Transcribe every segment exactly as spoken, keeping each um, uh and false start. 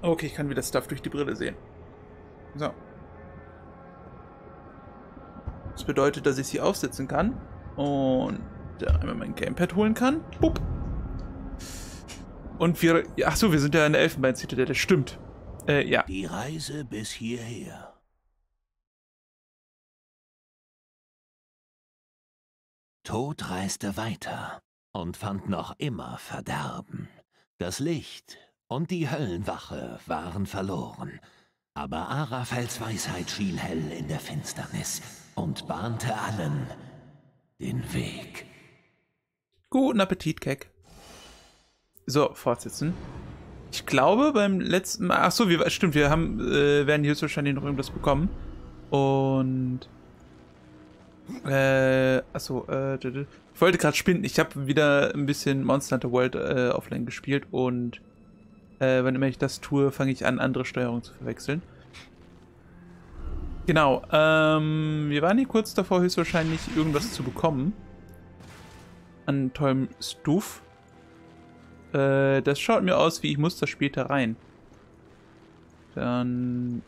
Okay, ich kann wieder Stuff durch die Brille sehen. So. Das bedeutet, dass ich sie aufsetzen kann. Und da einmal mein Gamepad holen kann. Bup. Und wir... Achso, wir sind ja in der Elfenbein-Zitadel. Stimmt. Äh, ja. Die Reise bis hierher. Tod reiste weiter und fand noch immer Verderben. Das Licht und die Höllenwache waren verloren. Aber Arafels Weisheit schien hell in der Finsternis und bahnte allen den Weg. Guten Appetit, Keck. So, fortsetzen. Ich glaube, beim letzten Mal... Achso, wir, stimmt, wir haben, äh, werden hier wahrscheinlich noch irgendwas bekommen. Und... Äh, achso, äh, ich wollte gerade spinnen. Ich habe wieder ein bisschen Monster Hunter World äh, offline gespielt und äh, wenn immer ich das tue, fange ich an, andere Steuerungen zu verwechseln. Genau, ähm, wir waren hier kurz davor, höchstwahrscheinlich irgendwas zu bekommen. An tollem Stuff. Äh, das schaut mir aus, wie ich muss das später rein. Dann...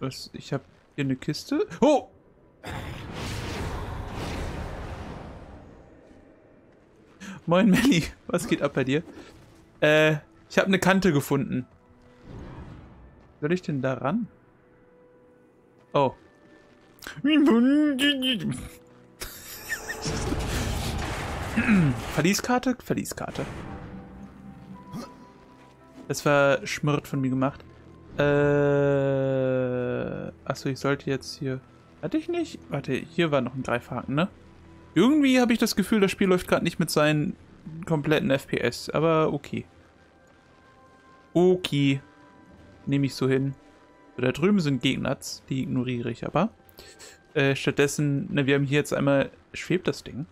Was, ich habe hier eine Kiste. Oh! Moin Melli, was geht ab bei dir? Äh, ich habe eine Kante gefunden. Soll ich denn da ran? Oh. Verlieskarte? Verlieskarte. Das war schmört von mir gemacht. Äh, achso, ich sollte jetzt hier... Hatte ich nicht? Warte, hier war noch ein Greifhaken, ne? Irgendwie habe ich das Gefühl, das Spiel läuft gerade nicht mit seinen kompletten F P S, aber okay. Okay. Nehme ich so hin. So, da drüben sind Gegnerz, die ignoriere ich aber. Äh, stattdessen, ne, wir haben hier jetzt einmal, schwebt das Ding.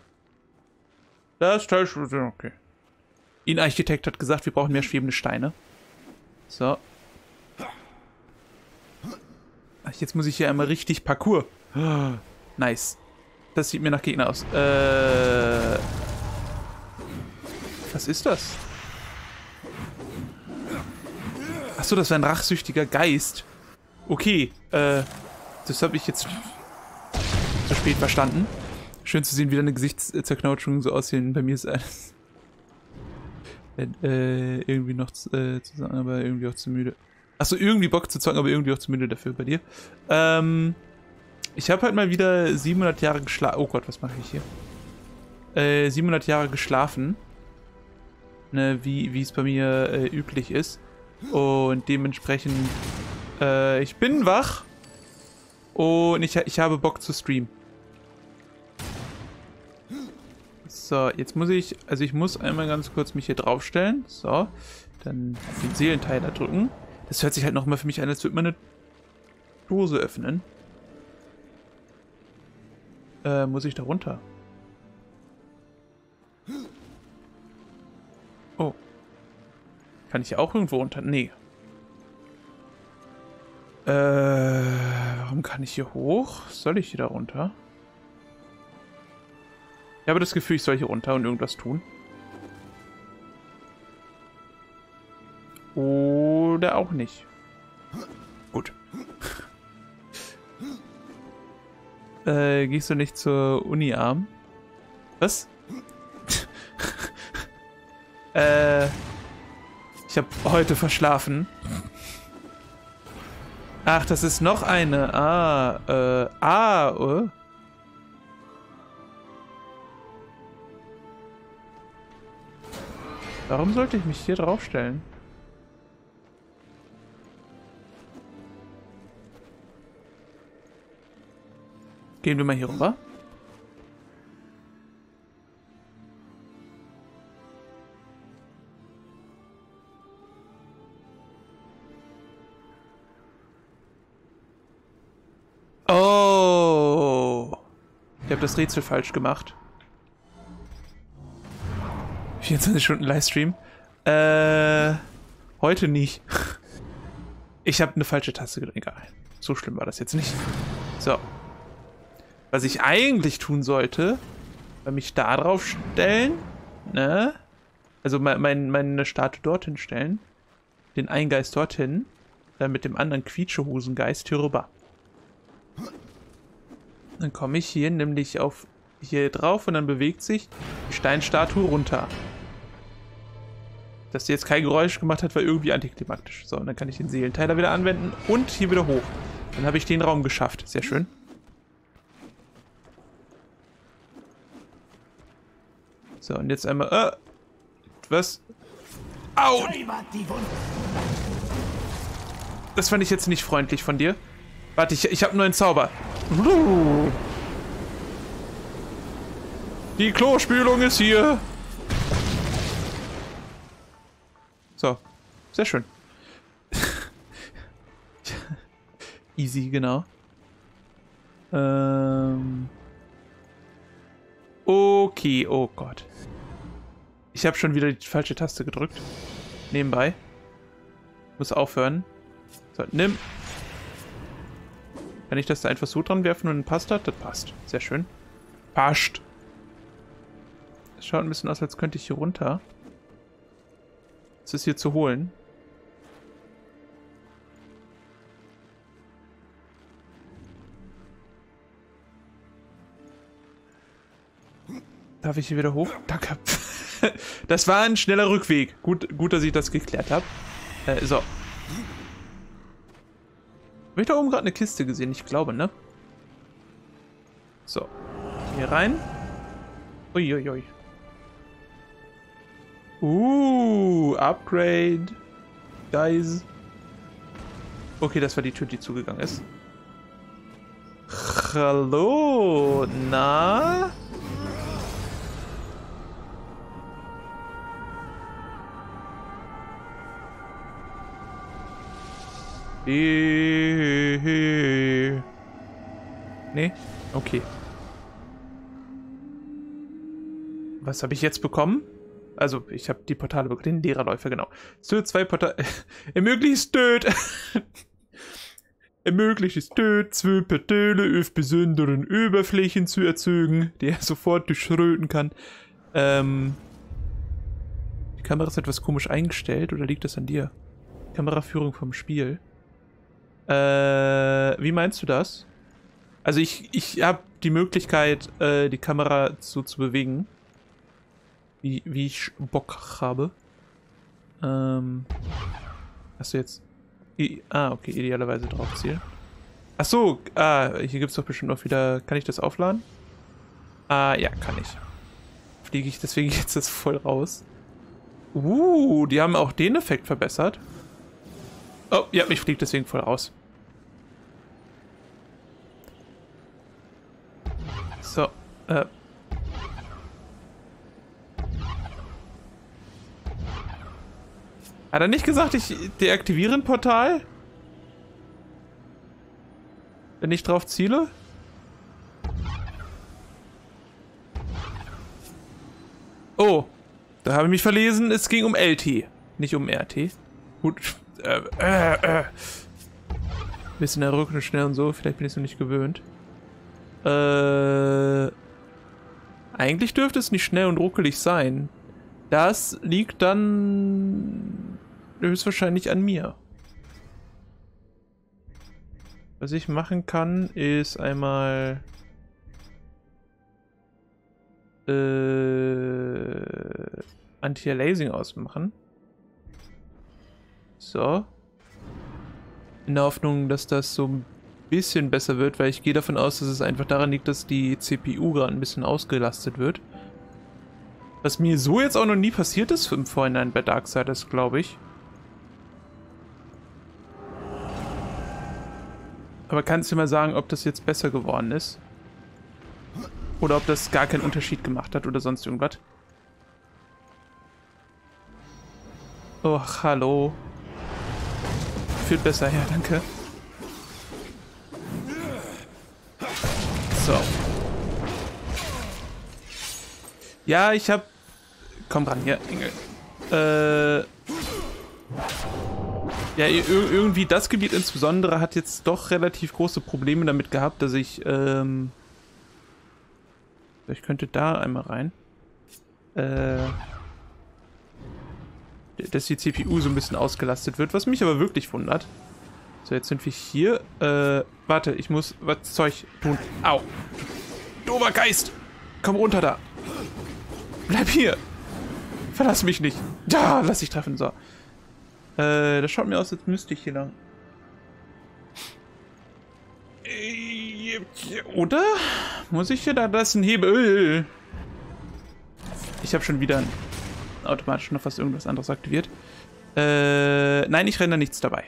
Das Teil, okay. Ein Architekt hat gesagt, wir brauchen mehr schwebende Steine. So. Ach, jetzt muss ich hier einmal richtig Parkour. Nice. Das sieht mir nach Gegner aus. Äh, was ist das? Achso, das war ein rachsüchtiger Geist. Okay, äh, das habe ich jetzt zu spät verstanden. Schön zu sehen, wie deine Gesichtszerknautschungen so aussehen. Bei mir ist alles äh, irgendwie noch äh, zusammen, aber irgendwie auch zu müde. Achso, irgendwie Bock zu zocken, aber irgendwie auch zu müde dafür bei dir. Ähm... Ich habe halt mal wieder siebenhundert Jahre geschlafen. Oh Gott, was mache ich hier? Äh, siebenhundert Jahre geschlafen. Ne, wie wie es bei mir äh, üblich ist. Und dementsprechend... Äh, ich bin wach. Und ich, ich habe Bock zu streamen. So, jetzt muss ich... Also ich muss einmal ganz kurz mich hier draufstellen. So. Dann den Seelenteiler drücken. Das hört sich halt nochmal für mich an, als würde man eine Dose öffnen. Äh, muss ich da runter? Oh. Kann ich hier auch irgendwo runter? Nee. Äh, warum kann ich hier hoch? Soll ich hier da runter? Ich habe das Gefühl, ich soll hier runter und irgendwas tun. Oder auch nicht. Gut. Äh, gehst du nicht zur Uni-Arm? Was? äh, ich habe heute verschlafen. Ach, das ist noch eine. Ah, äh, ah, oh. Warum sollte ich mich hier draufstellen? Gehen wir mal hier rüber. Oh! Ich habe das Rätsel falsch gemacht. vierundzwanzig Stunden Livestream. Äh, heute nicht. Ich habe eine falsche Taste gedrückt. Egal. So schlimm war das jetzt nicht. So. Was ich eigentlich tun sollte, war mich da drauf stellen, ne? Also mein, mein, meine Statue dorthin stellen, den Eingeist dorthin dann mit dem anderen Quietscherhosengeist hier rüber. Dann komme ich hier nämlich auf hier drauf und dann bewegt sich die Steinstatue runter. Dass die jetzt kein Geräusch gemacht hat, war irgendwie antiklimatisch. So, und dann kann ich den Seelenteiler wieder anwenden und hier wieder hoch. Dann habe ich den Raum geschafft. Sehr schön. So, und jetzt einmal... Äh, was? Au! Das fand ich jetzt nicht freundlich von dir. Warte, ich, ich habe nur einen Zauber. Die Klospülung ist hier. So, sehr schön. Easy, genau. Ähm okay, oh Gott. Ich habe schon wieder die falsche Taste gedrückt. Nebenbei. Muss aufhören. So, nimm. Kann ich das da einfach so dran werfen und dann passt das? Das passt. Sehr schön. Passt. Es schaut ein bisschen aus, als könnte ich hier runter. Es ist hier zu holen. Darf ich hier wieder hoch? Danke. Das war ein schneller Rückweg. Gut, gut, dass ich das geklärt habe. Äh, so. Habe ich da oben gerade eine Kiste gesehen? Ich glaube, ne? So. Hier rein. Uiuiui. Ui, ui. Uh, Upgrade. Guys. Okay, das war die Tür, die zugegangen ist. Hallo, na? Nee? Okay. Was habe ich jetzt bekommen? Also, ich habe die Portale bekommen. Den Lehrerläufer, genau. Tür zwei Portale. Ermöglicht Töd. Ermöglicht es Töd, zwei Portale auf besonderen Oberflächen zu erzeugen, die er sofort durchschröten kann. Ähm. Die Kamera ist etwas komisch eingestellt, oder liegt das an dir? Kameraführung vom Spiel. Äh, wie meinst du das? Also ich, ich habe die Möglichkeit, äh, die Kamera so zu bewegen. Wie, wie ich Bock habe. Ähm. Hast du jetzt... I ah, okay, idealerweise drauf zielen. Achso, ah, hier gibt es doch bestimmt auch wieder... Kann ich das aufladen? Ah, ja, kann ich. Fliege ich deswegen jetzt das voll raus. Uh, die haben auch den Effekt verbessert. Oh, ja, mich fliegt deswegen voll raus. So, äh. Hat er nicht gesagt, ich deaktiviere ein Portal? Wenn ich drauf ziele? Oh, da habe ich mich verlesen. Es ging um L T, nicht um R T. Gut. Äh, äh, äh. Bisschen errücken und schnell und so. Vielleicht bin ich es noch nicht gewöhnt. Äh, eigentlich dürfte es nicht schnell und ruckelig sein. Das liegt dann höchstwahrscheinlich an mir. Was ich machen kann, ist einmal... Äh, Anti-Aliasing ausmachen. So. In der Hoffnung, dass das so ein bisschen besser wird, weil ich gehe davon aus, dass es einfach daran liegt, dass die C P U gerade ein bisschen ausgelastet wird. Was mir so jetzt auch noch nie passiert ist im Vorhinein bei Darksiders, glaube ich. Aber kannst du mal sagen, ob das jetzt besser geworden ist? Oder ob das gar keinen Unterschied gemacht hat oder sonst irgendwas? Oh, hallo. Fühlt besser her, danke. So. Ja, ich hab... Komm ran, hier, Engel. Äh... Ja, irgendwie das Gebiet insbesondere hat jetzt doch relativ große Probleme damit gehabt, dass ich, ähm... ich könnte da einmal rein. Äh... dass die C P U so ein bisschen ausgelastet wird, was mich aber wirklich wundert. So, jetzt sind wir hier. Äh, warte, ich muss was Zeug tun. Au. Dober Geist. Komm runter da. Bleib hier. Verlass mich nicht. Da, lass dich treffen. So. Äh, das schaut mir aus, als müsste ich hier lang. Oder? Muss ich hier da? Das ist ein Hebel. Ich habe schon wieder automatisch noch fast irgendwas anderes aktiviert. Äh, nein, ich renne da nichts dabei.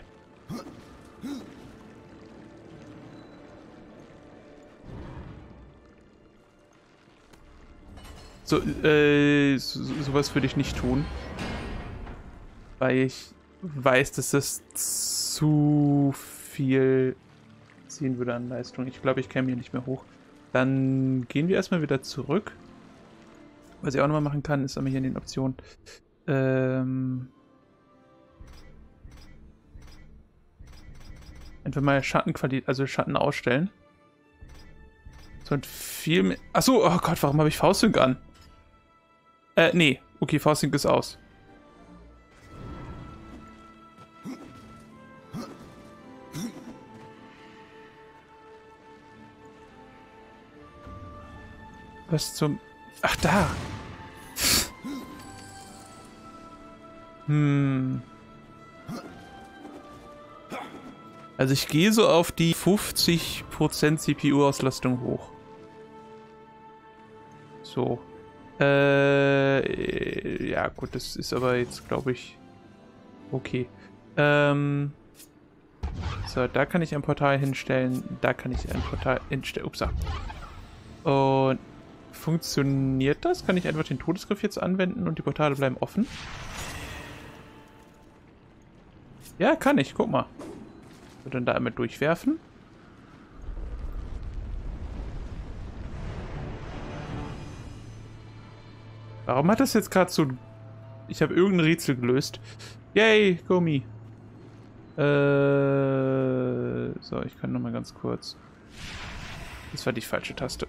So, äh, so, sowas würde ich nicht tun. Weil ich weiß, dass das zu viel ziehen würde an Leistung. Ich glaube, ich käme hier nicht mehr hoch. Dann gehen wir erstmal wieder zurück. Was ich auch nochmal machen kann, ist einmal hier in den Optionen. Ähm. Einfach mal Schattenqualität, also Schatten ausstellen. So und viel mehr. Achso, oh Gott, warum habe ich V-Sync an? Äh, nee. Okay, V-Sync ist aus. Was zum... Ach, da! Hm. Also ich gehe so auf die fünfzig Prozent C P U-Auslastung hoch. So. Äh, ja gut, das ist aber jetzt, glaube ich, okay. Ähm, so, da kann ich ein Portal hinstellen. Da kann ich ein Portal hinstellen. Upsa. Und funktioniert das? Kann ich einfach den Todesgriff jetzt anwenden und die Portale bleiben offen? Ja, kann ich. Guck mal. Und dann da einmal durchwerfen. Warum hat das jetzt gerade so... Ich habe irgendein Rätsel gelöst. Yay, go me. Äh, so, ich kann nochmal ganz kurz... Das war die falsche Taste.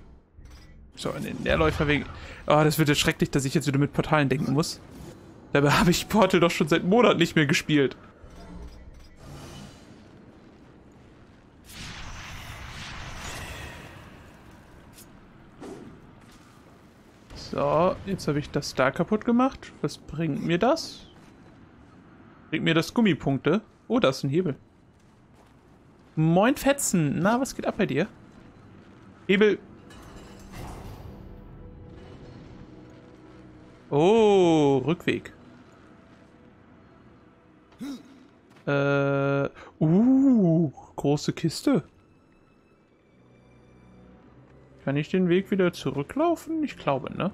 So, in den Lehrerläufer wegen... Oh, das wird jetzt schrecklich, dass ich jetzt wieder mit Portalen denken muss. Dabei habe ich Portal doch schon seit Monaten nicht mehr gespielt. So, jetzt habe ich das da kaputt gemacht. Was bringt mir das? Bringt mir das Gummipunkte. Oh, da ist ein Hebel. Moin Fetzen. Na, was geht ab bei dir? Hebel. Oh, Rückweg. Äh, uh, große Kiste. Kann ich den Weg wieder zurücklaufen? Ich glaube, ne?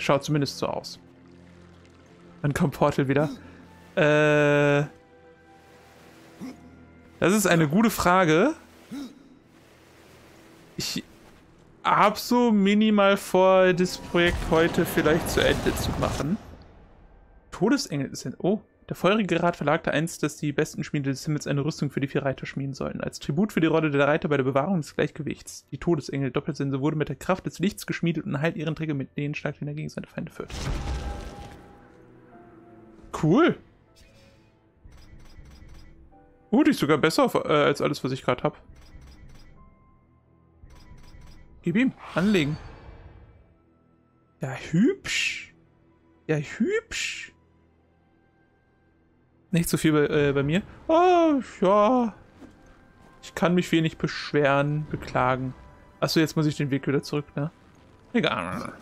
Schaut zumindest so aus. Dann kommt Portal wieder. Äh. Das ist eine gute Frage. Ich habe so minimal vor, das Projekt heute vielleicht zu Ende zu machen. Todesengel sind. Oh. Der feurige Rat verlangte einst, dass die besten Schmiede des Himmels eine Rüstung für die vier Reiter schmieden sollen, als Tribut für die Rolle der Reiter bei der Bewahrung des Gleichgewichts. Die Todesengel Doppelsense wurde mit der Kraft des Lichts geschmiedet und heilt ihren Träger mit denen stark, den er gegen seine Feinde führt. Cool. Oh, die ist sogar besser auf, äh, als alles, was ich gerade habe. Gib ihm. Anlegen. Ja, hübsch. Ja, hübsch. Nicht so viel bei, äh, bei mir. Oh, ja. Ich kann mich wenig beschweren, beklagen. Achso, jetzt muss ich den Weg wieder zurück, ne? Egal.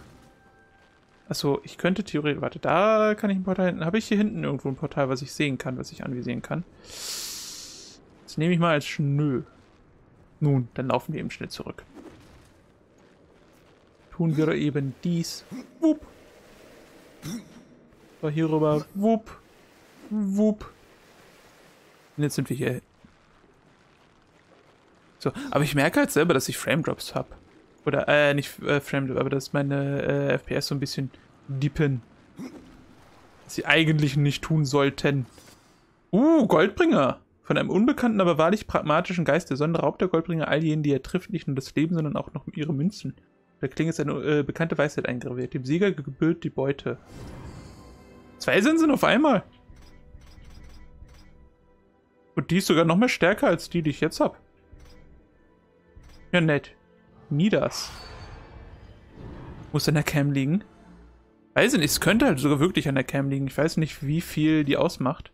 Achso, ich könnte theoretisch... Warte, da kann ich ein Portal hinten... Habe ich hier hinten irgendwo ein Portal, was ich sehen kann, was ich anvisieren kann? Das nehme ich mal als Schnö. Nun, dann laufen wir eben schnell zurück. Tun wir eben dies. Wupp. So, hier rüber. Wupp. Wupp. Und jetzt sind wir hier. So, aber ich merke halt selber, dass ich Frame Drops habe. Oder, äh, nicht äh, Frame Drops, aber dass meine äh, F P S so ein bisschen dippen. Was sie eigentlich nicht tun sollten. Uh, Goldbringer. Von einem unbekannten, aber wahrlich pragmatischen Geist der Sonne raubt der Goldbringer all jenen, die er trifft, nicht nur das Leben, sondern auch noch ihre Münzen. Da klingt jetzt eine äh, bekannte Weisheit eingraviert. Dem Sieger gebührt die Beute. Zwei Sensen auf einmal. Und die ist sogar noch mal stärker als die, die ich jetzt habe. Ja, nett. Nie das. Muss an der Cam liegen. Weiß ich nicht, es könnte halt sogar wirklich an der Cam liegen. Ich weiß nicht, wie viel die ausmacht.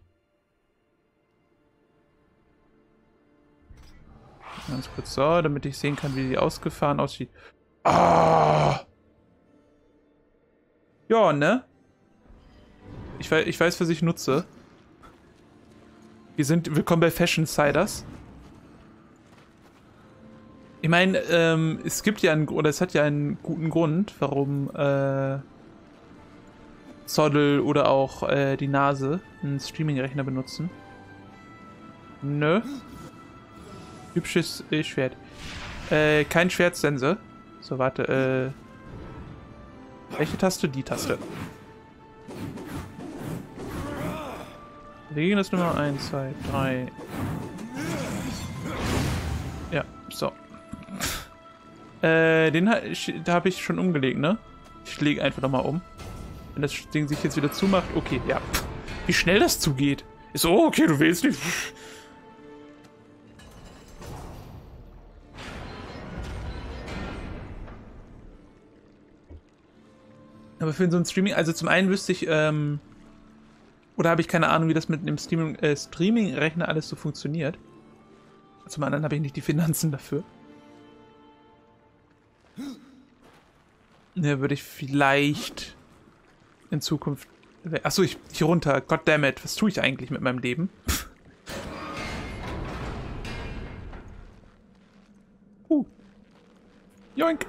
Ganz kurz so, damit ich sehen kann, wie die ausgefahren aussieht. Ah! Ja, ne? Ich weiß, ich weiß, was ich nutze. Wir sind willkommen bei Fashionsiders. Ich meine, ähm, es gibt ja einen, oder es hat ja einen guten Grund, warum äh, Zoddle oder auch äh, die Nase einen Streaming-Rechner benutzen. Nö. Hübsches äh, Schwert. Äh, kein Schwertsense. So, warte, äh... welche Taste? Die Taste. Wir gehen das Nummer eins, zwei, drei. Ja, so. Äh, den ha da habe ich schon umgelegt, ne? Ich lege einfach nochmal um. Wenn das Ding sich jetzt wieder zumacht, okay, ja. Wie schnell das zugeht. Ist so, okay, du willst nicht... Aber für so ein Streaming, also zum einen wüsste ich, ähm, oder habe ich keine Ahnung, wie das mit einem Streaming, äh, Streaming-Rechner alles so funktioniert. Zum anderen habe ich nicht die Finanzen dafür. Ja, würde ich vielleicht in Zukunft... Achso, ich hier runter. Goddammit, was tue ich eigentlich mit meinem Leben? uh. Joink!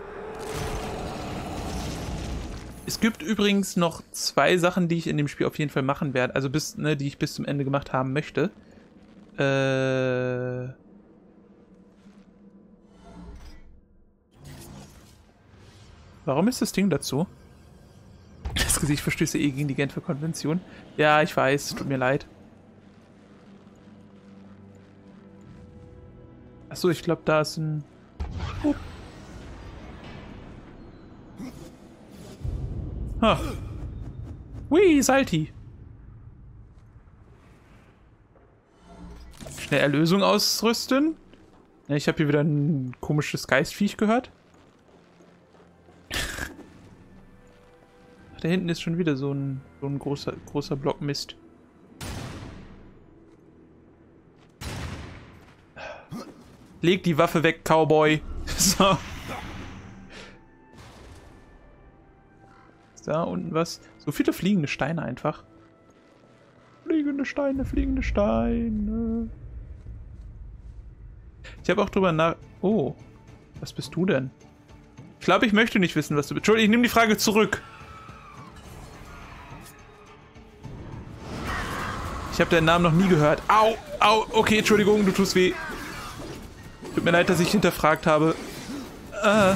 Es gibt übrigens noch zwei Sachen, die ich in dem Spiel auf jeden Fall machen werde. Also bis, ne, die ich bis zum Ende gemacht haben möchte. Äh... Warum ist das Ding dazu? Das Gesicht verstößt ja eh gegen die Genfer Konvention. Ja, ich weiß, tut mir leid. Achso, ich glaube, da ist ein... Oh. Ha. Hui, Salty. Schnell Erlösung ausrüsten. Ja, ich habe hier wieder ein komisches Geistviech gehört. Ach, da hinten ist schon wieder so ein, so ein großer, großer Block Mist. Leg die Waffe weg, Cowboy. So. Da unten was. So viele fliegende Steine einfach. Fliegende Steine, fliegende Steine. Ich habe auch drüber nach... Oh. Was bist du denn? Ich glaube, ich möchte nicht wissen, was du bist. Entschuldigung, ich nehme die Frage zurück. Ich habe deinen Namen noch nie gehört. Au, au. Okay, Entschuldigung, du tust weh. Tut mir leid, dass ich hinterfragt habe. Äh...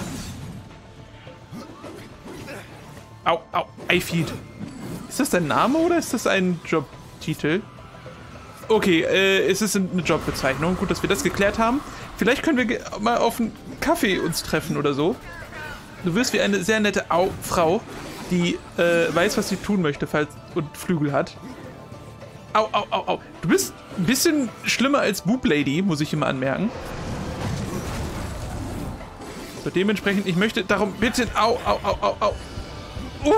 Au, au, Eifeed. Ist das dein Name oder ist das ein Jobtitel? Okay, äh, es ist eine Jobbezeichnung. Gut, dass wir das geklärt haben. Vielleicht können wir mal auf einen Kaffee uns treffen oder so. Du wirst wie eine sehr nette Au Frau, die äh, weiß, was sie tun möchte, falls und Flügel hat. Au, au, au, au. Du bist ein bisschen schlimmer als Boob Lady, muss ich immer anmerken. So, dementsprechend, ich möchte darum bitte... Au, au, au, au, au. Uh.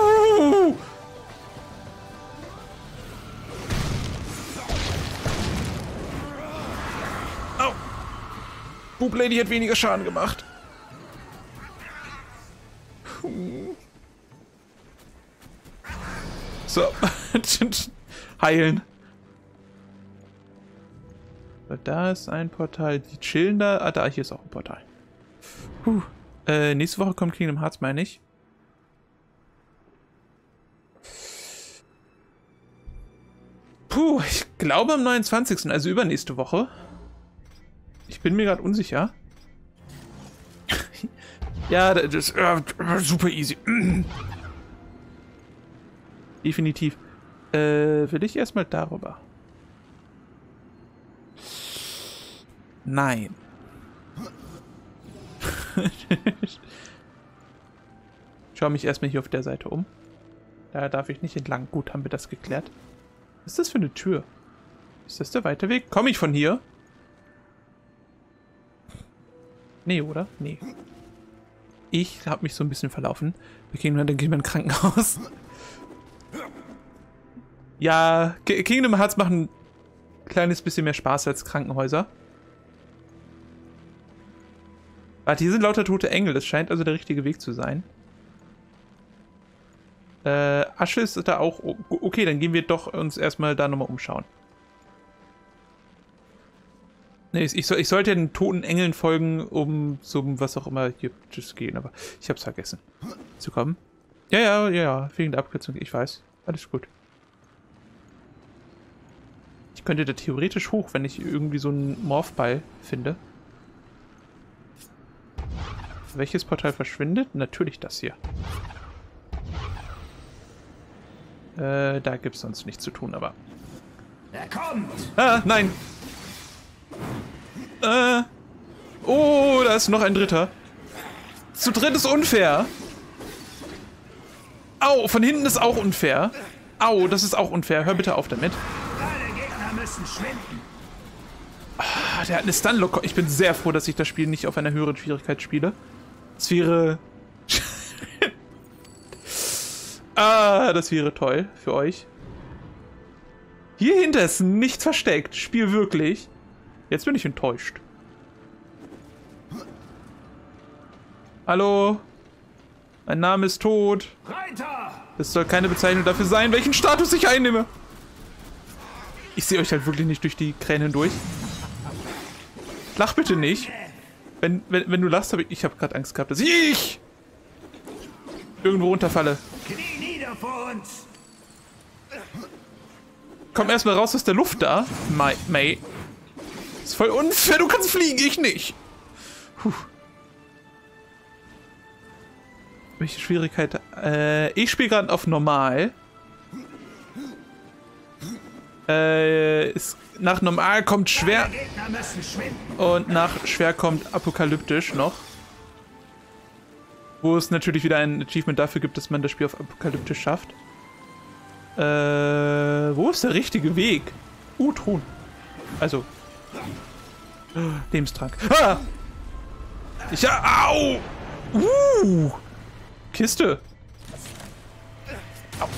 Au. Boob Lady hat weniger Schaden gemacht. So. Heilen. Da ist ein Portal. Die chillen da. Ah, da hier ist auch ein Portal. Puh. Äh, nächste Woche kommt Kingdom Hearts, meine ich. Puh, ich glaube am neunundzwanzigsten, also übernächste Woche. Ich bin mir gerade unsicher. ja, das ist äh, super easy. Definitiv. Äh, will ich erstmal darüber? Nein. Ich schaue mich erstmal hier auf der Seite um. Da darf ich nicht entlang. Gut, haben wir das geklärt. Was ist das für eine Tür? Ist das der weite Weg? Komme ich von hier? Nee, oder? Nee. Ich habe mich so ein bisschen verlaufen. Bei Kingdom Hearts geht man ins Krankenhaus. Ja, K Kingdom Hearts machen ein kleines bisschen mehr Spaß als Krankenhäuser. Warte, hier sind lauter tote Engel. Das scheint also der richtige Weg zu sein. Äh, Asche ist da auch... Okay, dann gehen wir doch uns erstmal da nochmal umschauen. Nee, ich, soll, ich sollte den toten Engeln folgen, um zum was auch immer hier zu gehen, aber ich hab's vergessen zu kommen. Ja, ja, ja, wegen der Abkürzung, ich weiß. Alles gut. Ich könnte da theoretisch hoch, wenn ich irgendwie so einen Morphball finde. Welches Portal verschwindet? Natürlich das hier. Äh, da gibt's sonst nichts zu tun, aber... Er kommt! Ah, nein! Äh. Oh, da ist noch ein dritter. Zu dritt ist unfair. Au, von hinten ist auch unfair. Au, das ist auch unfair. Hör bitte auf damit. Alle Gegner müssen schwinden. Ah, der hat eine Stunlock. Ich bin sehr froh, dass ich das Spiel nicht auf einer höheren Schwierigkeit spiele. Das wäre... ah, das wäre toll für euch. Hier hinter ist nichts versteckt. Spiel wirklich. Jetzt bin ich enttäuscht. Hallo? Mein Name ist Tod. Reiter! Das soll keine Bezeichnung dafür sein, welchen Status ich einnehme. Ich sehe euch halt wirklich nicht durch die Kräne hindurch. Lach bitte nicht. Wenn, wenn, wenn du lachst, habe ich... Ich habe gerade Angst gehabt, dass ich irgendwo runterfalle. Knie nieder vor uns. Komm erstmal raus aus der Luft da. May. May. Voll unfair, du kannst fliegen, ich nicht. Puh. Welche Schwierigkeit? Äh, ich spiele gerade auf normal. Äh, ist, nach normal kommt schwer. Und nach schwer kommt apokalyptisch noch. Wo es natürlich wieder ein Achievement dafür gibt, dass man das Spiel auf apokalyptisch schafft. Äh, wo ist der richtige Weg? Uh, Thron. Also... Lebenstrank. Ah! Ich ja. Au! Uh! Kiste! Au.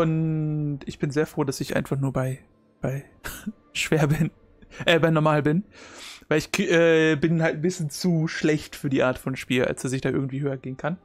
Und ich bin sehr froh, dass ich einfach nur bei bei schwer bin. Äh, bei normal bin. Weil ich äh, bin halt ein bisschen zu schlecht für die Art von Spiel, als dass ich da irgendwie höher gehen kann.